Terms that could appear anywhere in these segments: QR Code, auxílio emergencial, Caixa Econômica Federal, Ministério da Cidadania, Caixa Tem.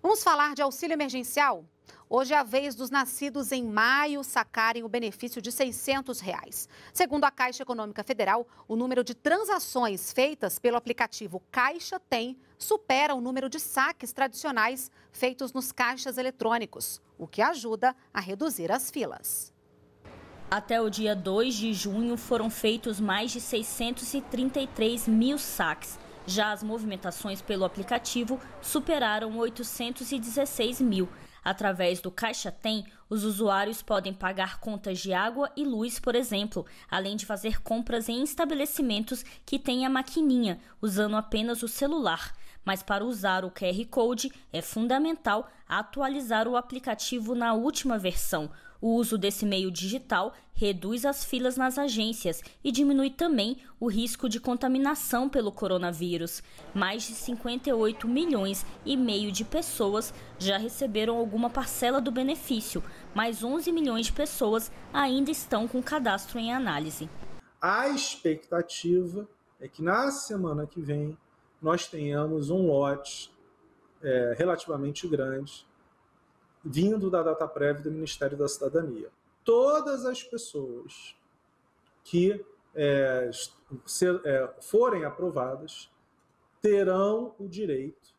Vamos falar de auxílio emergencial? Hoje é a vez dos nascidos em maio sacarem o benefício de R$ 600. Segundo a Caixa Econômica Federal, o número de transações feitas pelo aplicativo Caixa Tem supera o número de saques tradicionais feitos nos caixas eletrônicos, o que ajuda a reduzir as filas. Até o dia 2 de junho foram feitos mais de 633 mil saques. Já as movimentações pelo aplicativo superaram 816 mil. Através do Caixa Tem, os usuários podem pagar contas de água e luz, por exemplo, além de fazer compras em estabelecimentos que têm a maquininha, usando apenas o celular. Mas para usar o QR Code, é fundamental atualizar o aplicativo na última versão. O uso desse meio digital reduz as filas nas agências e diminui também o risco de contaminação pelo coronavírus. Mais de 58 milhões e meio de pessoas já receberam alguma parcela do benefício, mas 11 milhões de pessoas ainda estão com o cadastro em análise. A expectativa é que na semana que vem nós tenhamos um lote relativamente grande vindo da data prévia do Ministério da Cidadania. Todas as pessoas que forem aprovadas terão o direito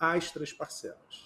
às 3 parcelas.